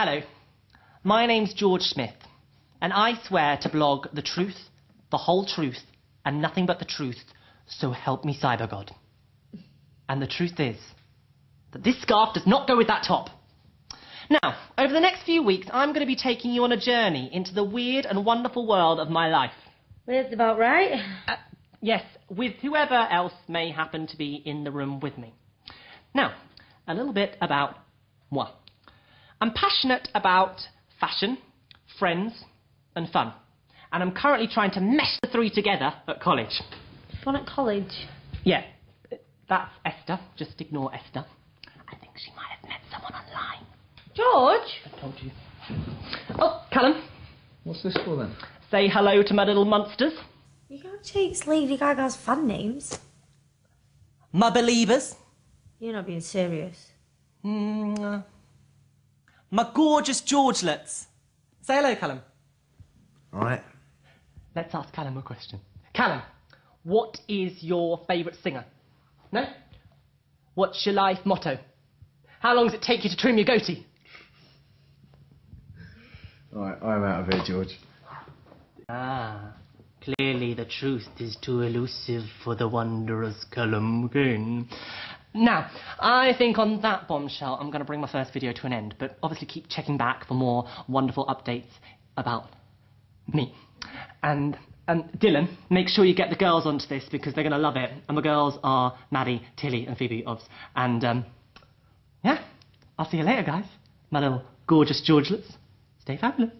Hello, my name's George Smith, and I swear to blog the truth, the whole truth, and nothing but the truth, so help me Cybergod. And the truth is that this scarf does not go with that top. Now, over the next few weeks, I'm going to be taking you on a journey into the weird and wonderful world of my life. Well, that's about right. Yes, with whoever else may happen to be in the room with me. Now, a little bit about moi. I'm passionate about fashion, friends, and fun. And I'm currently trying to mesh the three together at college. Fun at college? Yeah. That's Esther. Just ignore Esther. I think she might have met someone online. George? I told you. Oh, Callum. What's this for, then? Say hello to my little monsters. You can't take Lady Gaga's fan names. My believers. You're not being serious. My gorgeous Georgelets. Say hello, Callum. All right. Let's ask Callum a question. Callum, what is your favourite singer? No? What's your life motto? How long does it take you to trim your goatee? All right, I'm out of here, George. Ah, clearly the truth is too elusive for the wondrous Callum Kane. Now, I think on that bombshell, I'm going to bring my first video to an end, but obviously keep checking back for more wonderful updates about me. And Dylan, make sure you get the girls onto this, because they're going to love it. And the girls are Maddie, Tilly, and Phoebe, obviously. And, yeah, I'll see you later, guys. My little gorgeous Georgelets. Stay fabulous.